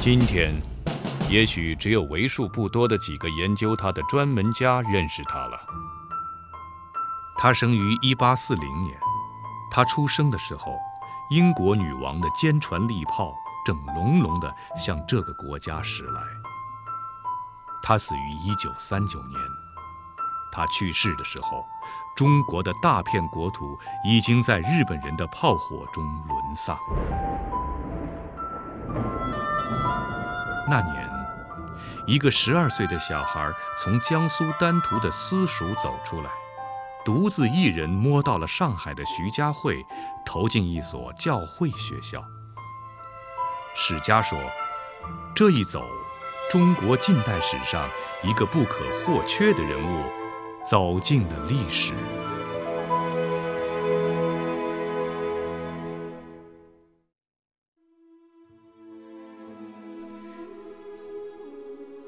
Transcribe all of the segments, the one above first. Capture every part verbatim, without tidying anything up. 今天，也许只有为数不多的几个研究他的专门家认识他了。他生于一八四零年，他出生的时候，英国女王的坚船利炮正隆隆地向这个国家驶来。他死于一九三九年，他去世的时候，中国的大片国土已经在日本人的炮火中沦丧。 那年，一个十二岁的小孩从江苏丹徒的私塾走出来，独自一人摸到了上海的徐家汇，投进一所教会学校。史家说，这一走，中国近代史上一个不可或缺的人物，走进了历史。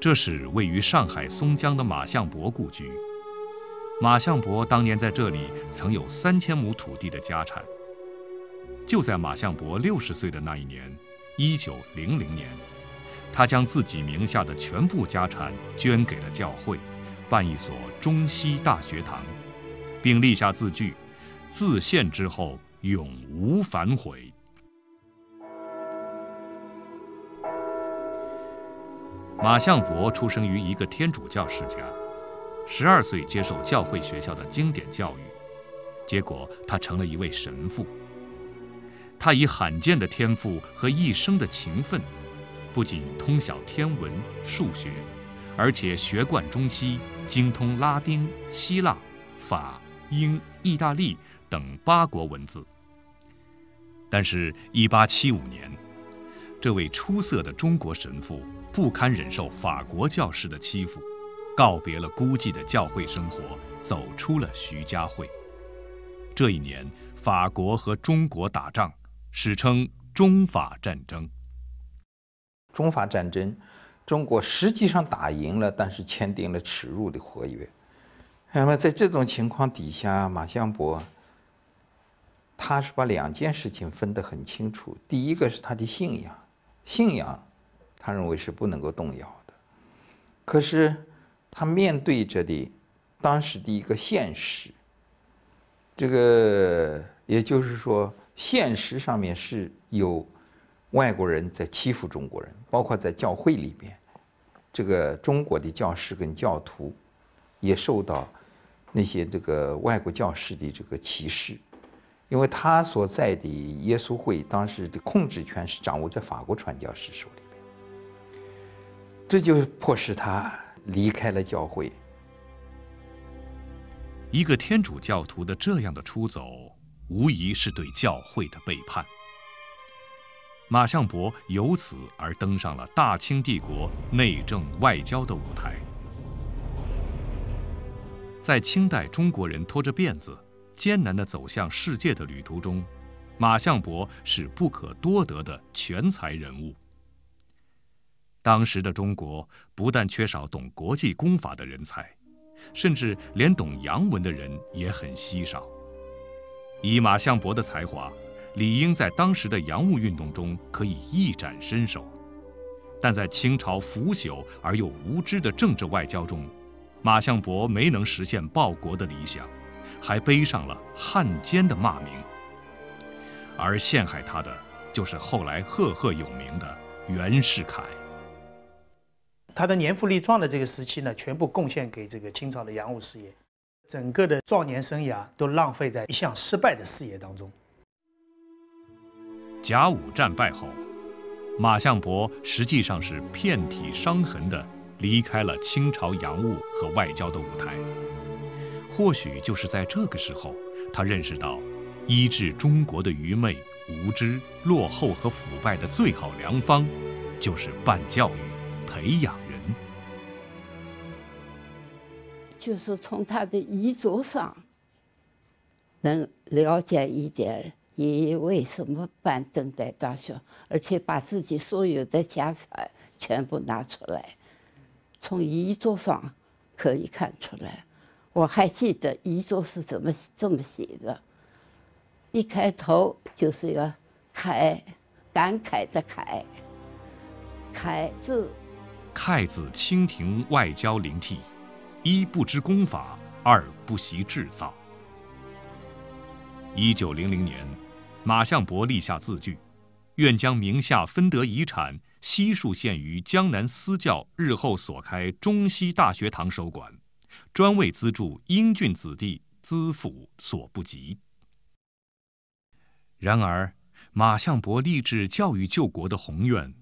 这是位于上海松江的马相伯故居。马相伯当年在这里曾有三千亩土地的家产。就在马相伯六十岁的那一年，一九零零年，他将自己名下的全部家产捐给了教会，办一所中西大学堂，并立下字据：“自献之后，永无反悔。” 马相伯出生于一个天主教世家，十二岁接受教会学校的经典教育，结果他成了一位神父。他以罕见的天赋和一生的勤奋，不仅通晓天文、数学，而且学贯中西，精通拉丁、希腊、法、英、意大利等八国文字。但是，一八七五年，这位出色的中国神父 不堪忍受法国教士的欺负，告别了孤寂的教会生活，走出了徐家汇。这一年，法国和中国打仗，史称中法战争。中法战争，中国实际上打赢了，但是签订了耻辱的合约。那么在这种情况底下，马相伯他是把两件事情分得很清楚。第一个是他的信仰，信仰 他认为是不能够动摇的，可是他面对着的当时的一个现实，这个也就是说，现实上面是有外国人在欺负中国人，包括在教会里边，这个中国的教士跟教徒也受到那些这个外国教士的这个歧视，因为他所在的耶稣会当时的控制权是掌握在法国传教士手里。 这就迫使他离开了教会。一个天主教徒的这样的出走，无疑是对教会的背叛。马相伯由此而登上了大清帝国内政外交的舞台。在清代中国人拖着辫子艰难地走向世界的旅途中，马相伯是不可多得的全才人物。 当时的中国不但缺少懂国际公法的人才，甚至连懂洋文的人也很稀少。以马相伯的才华，理应在当时的洋务运动中可以一展身手，但在清朝腐朽而又无知的政治外交中，马相伯没能实现报国的理想，还背上了汉奸的骂名。而陷害他的，就是后来赫赫有名的袁世凯。 他的年富力壮的这个时期呢，全部贡献给这个清朝的洋务事业，整个的壮年生涯都浪费在一项失败的事业当中。甲午战败后，马相伯实际上是遍体伤痕地离开了清朝洋务和外交的舞台。或许就是在这个时候，他认识到医治中国的愚昧、无知、落后和腐败的最好良方，就是办教育、 培养人，就是从他的遗嘱上，能了解一点爷爷为什么办登台大学，而且把自己所有的家产全部拿出来，从遗嘱上可以看出来。我还记得遗嘱是怎么这么写的，一开头就是一个慨，感慨的慨，慨字。慨字清廷外交临替，一不知功法，二不习制造。 一九零零年，马相伯立下字据，愿将名下分得遗产悉数献于江南私教日后所开中西大学堂收管，专为资助英俊子弟资辅所不及。然而，马相伯立志教育救国的宏愿，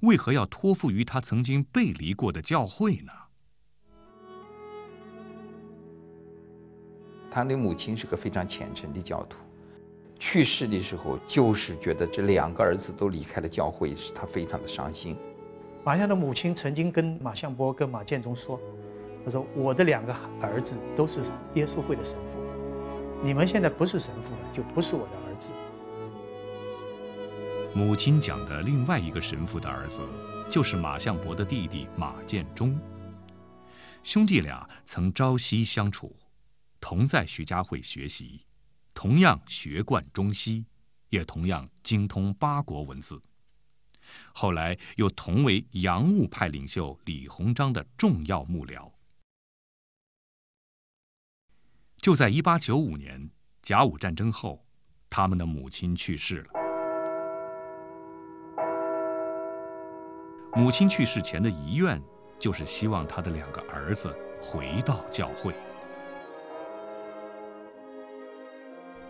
为何要托付于他曾经背离过的教会呢？ 他的母亲是个非常虔诚的教徒，去世的时候就是觉得这两个儿子都离开了教会，使他非常的伤心。马相的母亲曾经跟马相伯、跟马建忠说：“他说我的两个儿子都是耶稣会的神父，你们现在不是神父了，就不是我的儿子。”母亲讲的另外一个神父的儿子，就是马相伯的弟弟马建忠，兄弟俩曾朝夕相处。 同在徐家汇学习，同样学贯中西，也同样精通八国文字。后来又同为洋务派领袖李鸿章的重要幕僚。就在一八九五年甲午战争后，他们的母亲去世了。母亲去世前的遗愿，就是希望他的两个儿子回到教会。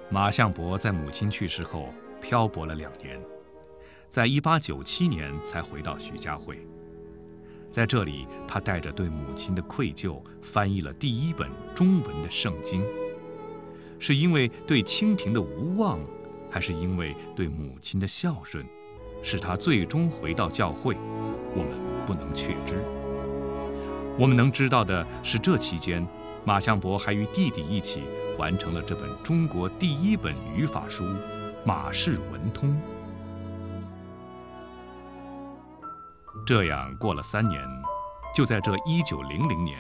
马相伯在母亲去世后漂泊了两年，在一八九七年才回到徐家汇。在这里，他带着对母亲的愧疚，翻译了第一本中文的圣经。是因为对清廷的无望，还是因为对母亲的孝顺，使他最终回到教会，我们不能确知。我们能知道的是，这期间，马相伯还与弟弟一起。 完成了这本中国第一本语法书《马氏文通》。这样过了三年，就在这一九零零年，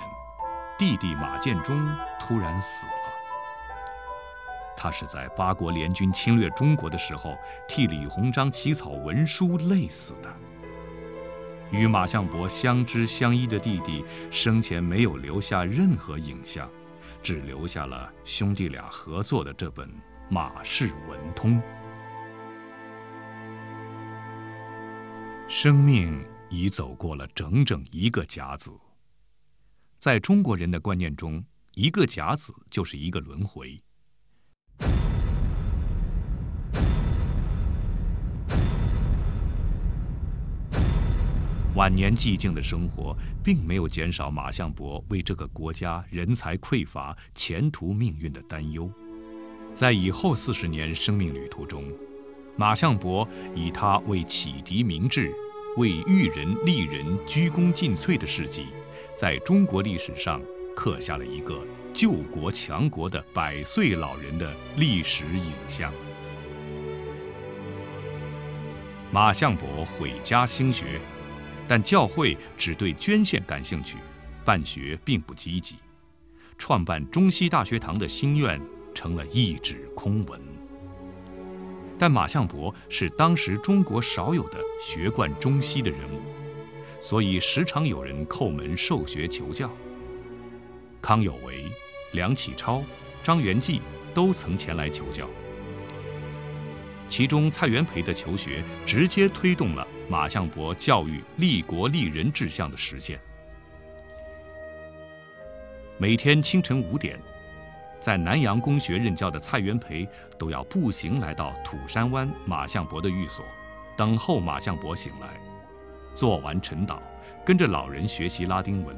弟弟马建忠突然死了。他是在八国联军侵略中国的时候，替李鸿章起草文书累死的。与马相伯相知相依的弟弟，生前没有留下任何影像。 只留下了兄弟俩合作的这本《马氏文通》。生命已走过了整整一个甲子。在中国人的观念中，一个甲子就是一个轮回。晚年寂静的生活，并没有减少马相伯为这个国家人才匮乏、前途命运的担忧。在以后四十年生命旅途中，马相伯以他为启迪明智、为育人利人鞠躬尽瘁的事迹，在中国历史上刻下了一个救国强国的百岁老人的历史影像。马相伯毁家兴学。 但教会只对捐献感兴趣，办学并不积极，创办中西大学堂的心愿成了一纸空文。但马相伯是当时中国少有的学贯中西的人物，所以时常有人叩门授学求教。康有为、梁启超、张元济都曾前来求教。 其中，蔡元培的求学直接推动了马相伯教育利国利人志向的实现。每天清晨五点，在南洋公学任教的蔡元培都要步行来到土山湾马相伯的寓所，等候马相伯醒来，做完晨祷，跟着老人学习拉丁文。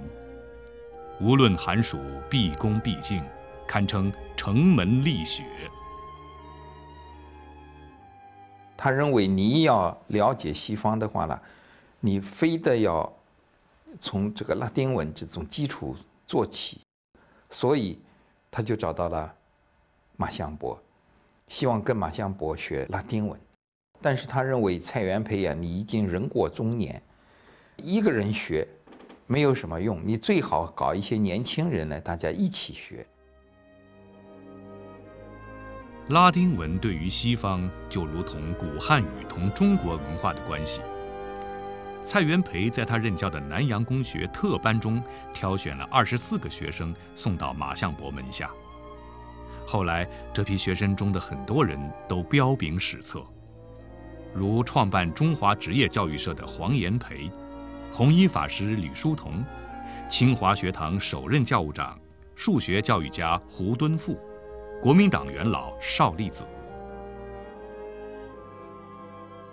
无论寒暑，毕恭毕敬，堪称城门立雪。 他认为你要了解西方的话呢，你非得要从这个拉丁文这种基础做起，所以他就找到了马相伯，希望跟马相伯学拉丁文，但是他认为蔡元培啊，你已经人过中年，一个人学没有什么用，你最好搞一些年轻人来，大家一起学。拉丁文对于西方就如同古汉语同中国文化的关系。 蔡元培在他任教的南洋公学特班中挑选了二十四个学生送到马相伯门下。后来，这批学生中的很多人都彪炳史册，如创办中华职业教育社的黄炎培、弘一法师吕叔同、清华学堂首任教务长、数学教育家胡敦富、国民党元老邵力子。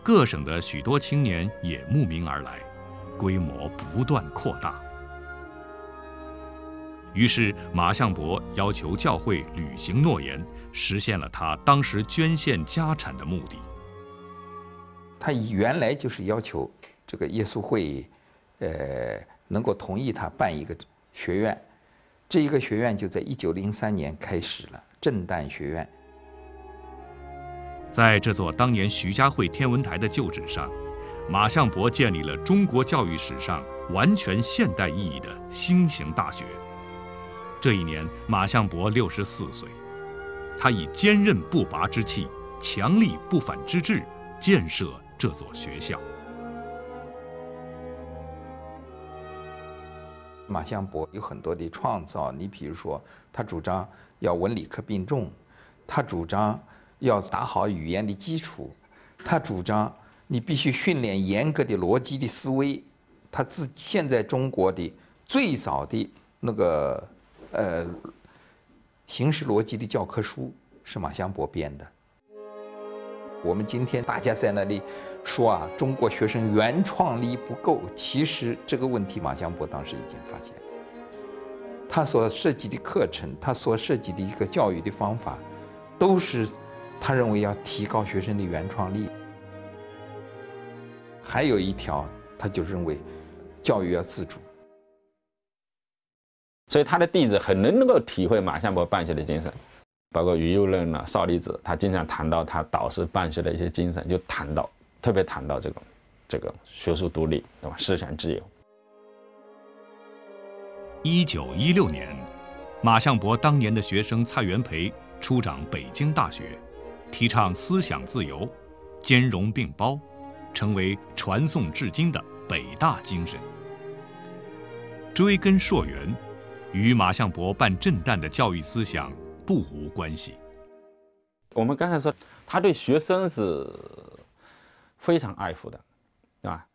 各省的许多青年也慕名而来，规模不断扩大。于是马相伯要求教会履行诺言，实现了他当时捐献家产的目的。他原来就是要求这个耶稣会，呃，能够同意他办一个学院，这一个学院就在一九零三年开始了震旦学院。 在这座当年徐家汇天文台的旧址上，马相伯建立了中国教育史上完全现代意义的新型大学。这一年，马相伯六十四岁，他以坚韧不拔之气、强力不反之志，建设这座学校。马相伯有很多的创造，你比如说，他主张要文理科并重，他主张。 要打好语言的基础，他主张你必须训练严格的逻辑的思维。他自现在中国的最早的那个呃形式逻辑的教科书是马相伯编的。我们今天大家在那里说啊，中国学生原创力不够，其实这个问题马相伯当时已经发现了。他所设计的课程，他所设计的一个教育的方法，都是。 他认为要提高学生的原创力，还有一条，他就认为教育要自主。所以他的弟子很能能够体会马相伯办学的精神，包括于右任啊、邵力子，他经常谈到他导师办学的一些精神，就谈到特别谈到这个这个学术独立，对吧？思想自由。一九一六年，马相伯当年的学生蔡元培出掌北京大学。 提倡思想自由，兼容并包，成为传颂至今的北大精神。追根溯源，与马相伯办震旦的教育思想不无关系。我们刚才说，他对学生是非常爱护的，对吧？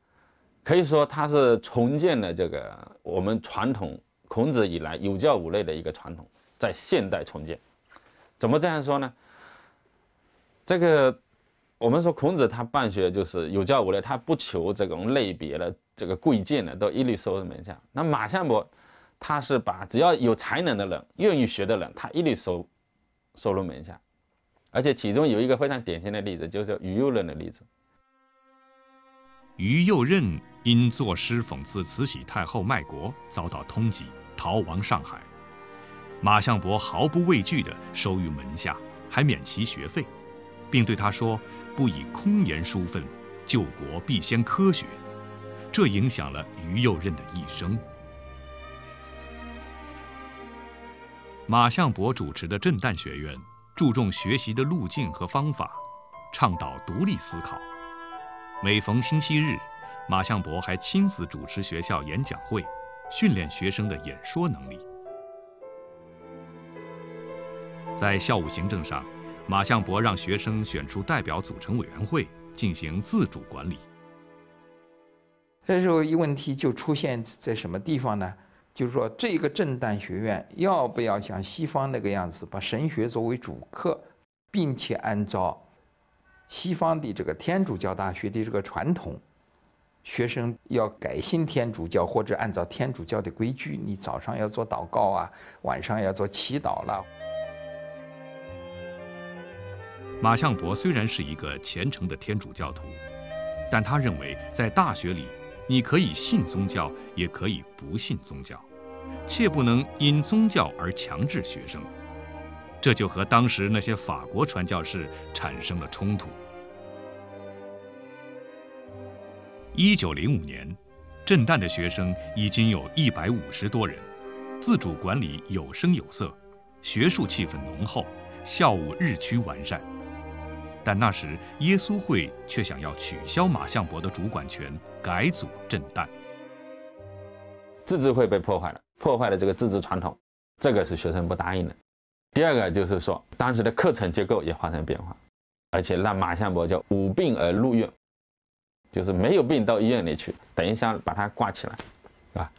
可以说，他是重建了这个我们传统孔子以来有教无类的一个传统，在现代重建。怎么这样说呢？ 这个，我们说孔子他办学就是有教无类，他不求这种类别的、这个贵贱的，都一律收入门下。那马相伯，他是把只要有才能的人、愿意学的人，他一律收收入门下。而且其中有一个非常典型的例子，就是于右任的例子。于右任因作诗讽刺慈禧太后卖国，遭到通缉，逃亡上海。马相伯毫不畏惧地收于门下，还免其学费。 并对他说：“不以空言书愤，救国必先科学。”这影响了于右任的一生。马相伯主持的震旦学院注重学习的路径和方法，倡导独立思考。每逢星期日，马相伯还亲自主持学校演讲会，训练学生的演说能力。在校务行政上， 马相伯让学生选出代表组成委员会进行自主管理。这时候一问题就出现在什么地方呢？就是说，这个震旦学院要不要像西方那个样子，把神学作为主课，并且按照西方的这个天主教大学的这个传统，学生要改信天主教或者按照天主教的规矩，你早上要做祷告啊，晚上要做祈祷了。 马相伯虽然是一个虔诚的天主教徒，但他认为在大学里，你可以信宗教，也可以不信宗教，切不能因宗教而强制学生。这就和当时那些法国传教士产生了冲突。一九零五年，震旦的学生已经有一百五十多人，自主管理有声有色，学术气氛浓厚，校务日趋完善。但那时耶稣会却想要取消马相伯的主管权，改组震旦。自治会被破坏了，破坏了这个自治传统，这个是学生不答应的。 第二个就是说，当时的课程结构也发生变化，而且让马相伯叫无病而入院，就是没有病到医院里去，等于想把他挂起来，啊，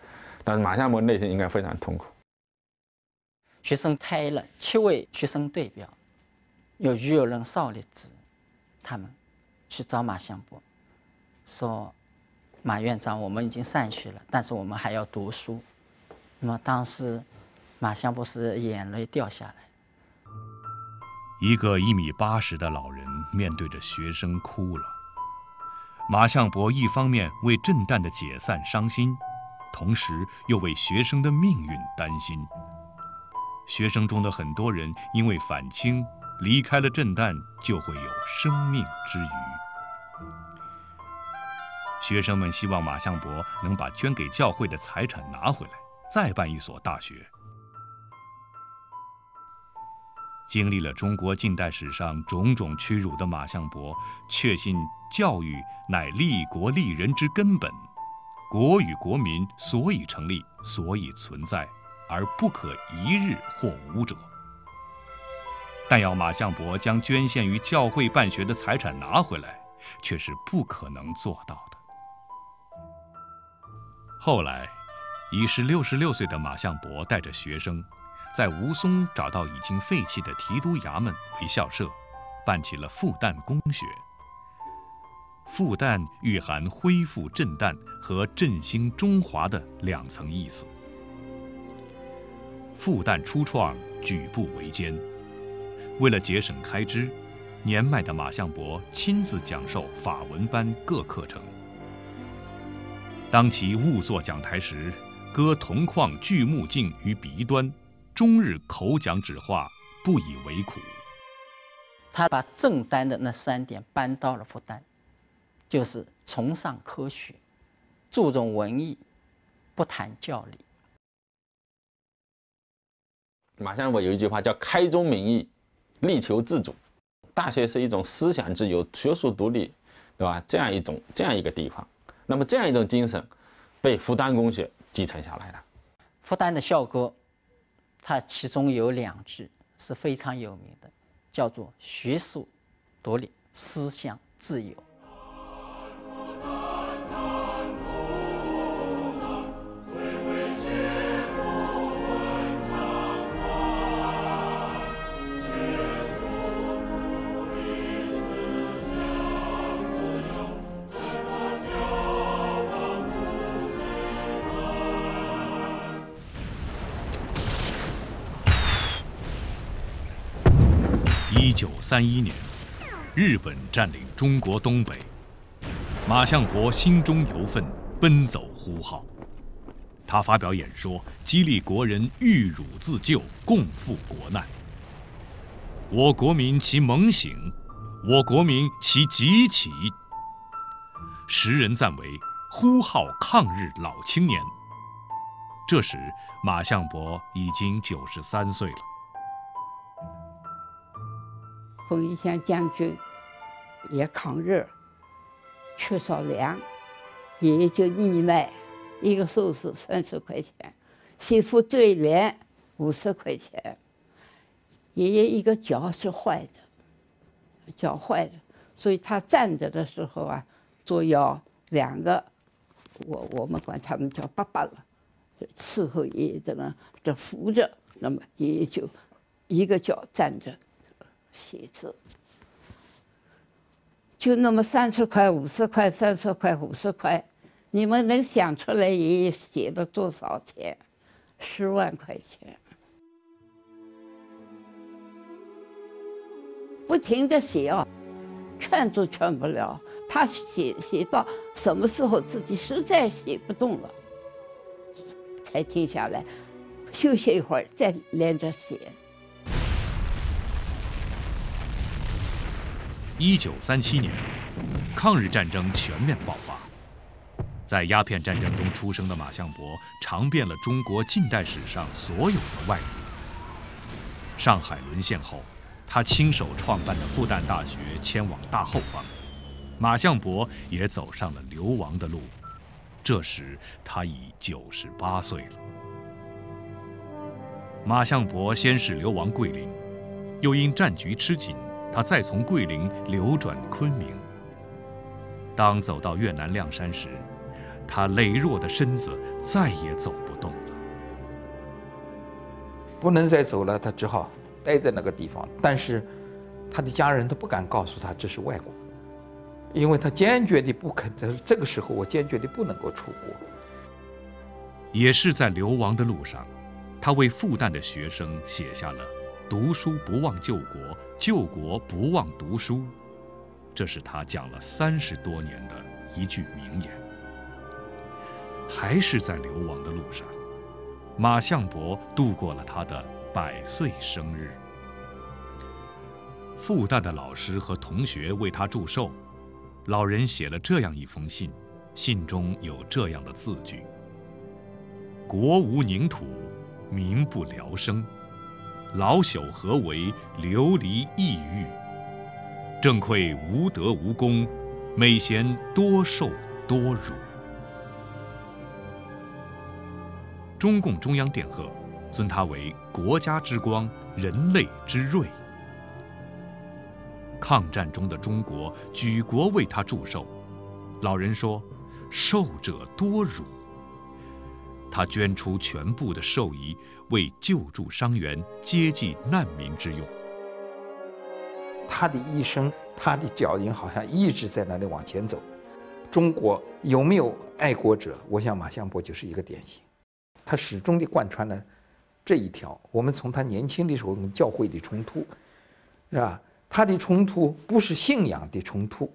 但是马相伯内心应该非常痛苦。学生开了七位学生代表，有余友仁、邵力子，他们去找马相伯，说：“马院长，我们已经散学了，但是我们还要读书。”那么当时。 马相伯是眼泪掉下来。一个一米八十的老人面对着学生哭了。马相伯一方面为震旦的解散伤心，同时又为学生的命运担心。学生中的很多人因为反清离开了震旦，就会有生命之余。学生们希望马相伯能把捐给教会的财产拿回来，再办一所大学。 经历了中国近代史上种种屈辱的马相伯，确信教育乃立国立人之根本，国与国民所以成立，所以存在，而不可一日或无者。但要马相伯将捐献于教会办学的财产拿回来，却是不可能做到的。后来，已是六十六岁的马相伯带着学生。 在吴淞找到已经废弃的提督衙门为校舍，办起了复旦公学。复旦蕴含恢复震旦和振兴中华的两层意思。复旦初创举步维艰，为了节省开支，年迈的马相伯亲自讲授法文班各课程。当其误坐讲台时，搁铜框锯木镜于鼻端。 终日口讲指画，不以为苦。他把震旦的那三点搬到了复旦，就是崇尚科学，注重文艺，不谈教理。马相伯有一句话叫“开宗明义，力求自主”。大学是一种思想自由、学术独立，对吧？这样一种这样一个地方，那么这样一种精神被复旦公学继承下来了。复旦的校歌。 它其中有两句是非常有名的，叫做“学术独立，思想自由”。一九三一年，日本占领中国东北，马相伯心中犹愤，奔走呼号。他发表演说，激励国人御辱自救，共赴国难。我国民其猛醒，我国民其急起。时人赞为呼号抗日老青年。这时，马相伯已经九十三岁了。 冯玉祥将军也抗日，缺少粮，也就义卖，一个寿司三十块钱，媳妇对联五十块钱。爷爷一个脚是坏的，脚坏了，所以他站着的时候啊，左右两个，我我们管他们叫爸爸了，伺候爷爷的呢，这扶着，那么爷爷就一个脚站着。 写字，就那么三十块、五十块、三十块、五十块，你们能想出来爷爷写了多少钱？十万块钱，不停的写啊，劝都劝不了。他写写到什么时候自己实在写不动了，才停下来，休息一会儿，再连着写。一九三七年，抗日战争全面爆发。在鸦片战争中出生的马相伯，尝遍了中国近代史上所有的外辱。上海沦陷后，他亲手创办的复旦大学迁往大后方，马相伯也走上了流亡的路。这时他已九十八岁了。马相伯先是流亡桂林，又因战局吃紧。 他再从桂林流转昆明。当走到越南谅山时，他羸弱的身子再也走不动了，不能再走了，他只好待在那个地方。但是，他的家人都不敢告诉他这是外国，因为他坚决地不肯在这个时候，我坚决地不能够出国。也是在流亡的路上，他为复旦的学生写下了。 读书不忘救国，救国不忘读书，这是他讲了三十多年的一句名言。还是在流亡的路上，马相伯度过了他的百岁生日。复旦的老师和同学为他祝寿，老人写了这样一封信，信中有这样的字句：“国无宁土，民不聊生。” 老朽何为流离抑郁？正愧无德无功，每嫌多受多辱。中共中央电贺尊他为国家之光、人类之瑞。抗战中的中国举国为他祝寿，老人说：“寿者多辱。” 他捐出全部的寿仪，为救助伤员、接济难民之用。他的一生，他的脚印好像一直在那里往前走。中国有没有爱国者？我想马相伯就是一个典型。他始终地贯穿了这一条。我们从他年轻的时候跟教会的冲突，是吧？他的冲突不是信仰的冲突，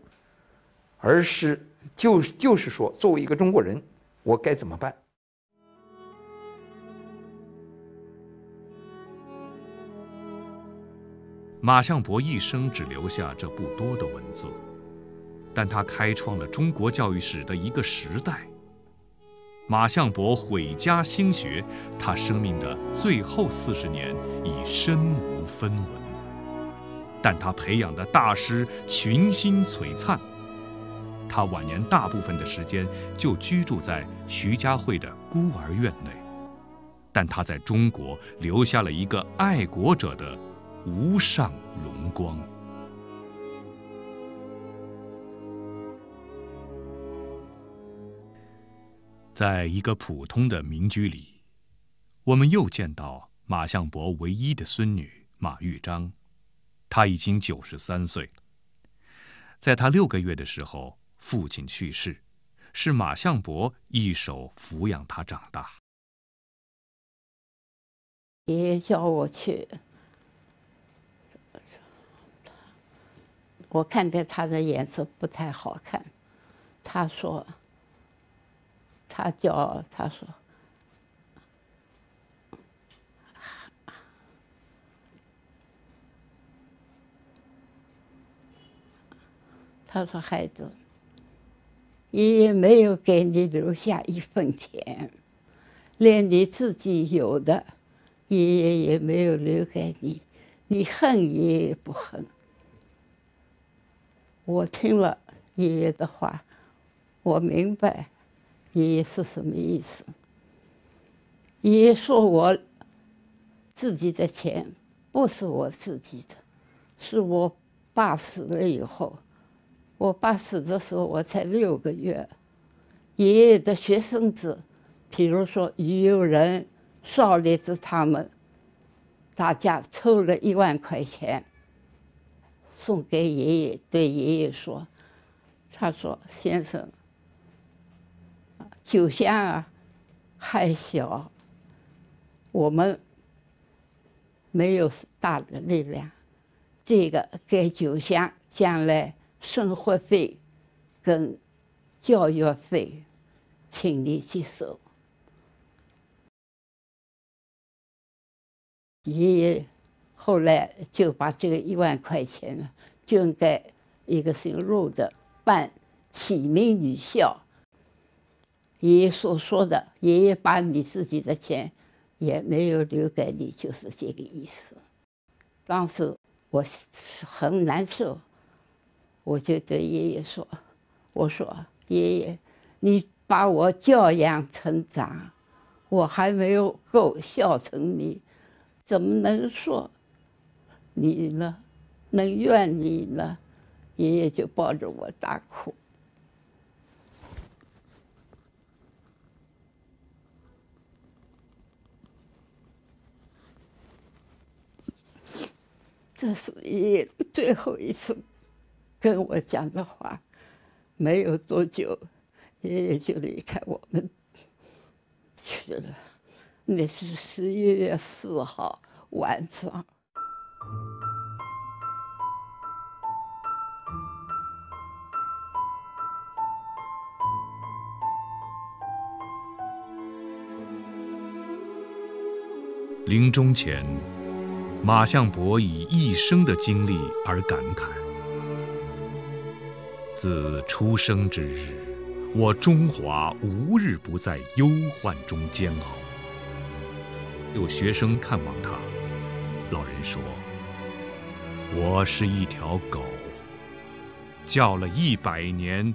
而是就就是说，作为一个中国人，我该怎么办？ 马相伯一生只留下这不多的文字，但他开创了中国教育史的一个时代。马相伯毁家兴学，他生命的最后四十年已身无分文，但他培养的大师群星璀璨。他晚年大部分的时间就居住在徐家汇的孤儿院内，但他在中国留下了一个爱国者的。 无上荣光。在一个普通的民居里，我们又见到马相伯唯一的孙女马玉章，她已经九十三岁了。在她六个月的时候，父亲去世，是马相伯一手抚养她长大。爷爷叫我去。 我看见他的颜色不太好看，他说，他叫他说，他说孩子，爷爷没有给你留下一分钱，连你自己有的，爷爷也没有留给你，你恨爷爷不恨？ 我听了爷爷的话，我明白爷爷是什么意思。爷爷说我自己的钱不是我自己的，是我爸死了以后，我爸死的时候我才六个月。爷爷的学生子，比如说于右仁、邵力子他们，大家凑了一万块钱。 送给爷爷，对爷爷说：“他说先生，酒香啊还小，我们没有大的力量。这个给酒香将来生活费跟教育费，请你接受。”爷爷。 后来就把这个一万块钱呢捐给一个姓陆的办启明女校。爷爷所说的，爷爷把你自己的钱也没有留给你，就是这个意思。当时我很难受，我就对爷爷说：“我说爷爷，你把我教养成长，我还没有够孝顺你，怎么能说你呢？能怨你呢？”爷爷就抱着我大哭。这是爷爷最后一次跟我讲的话。没有多久，爷爷就离开我们去了。那是十一月四号晚上。临终前，马相伯以一生的经历而感慨：自出生之日，我中华无日不在忧患中煎熬。有学生看望他，老人说：“我是一条狗，叫了一百年，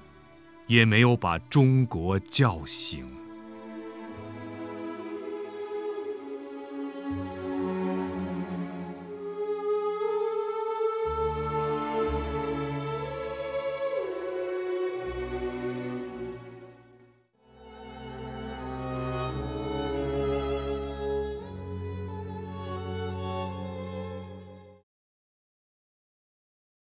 也没有把中国叫醒。”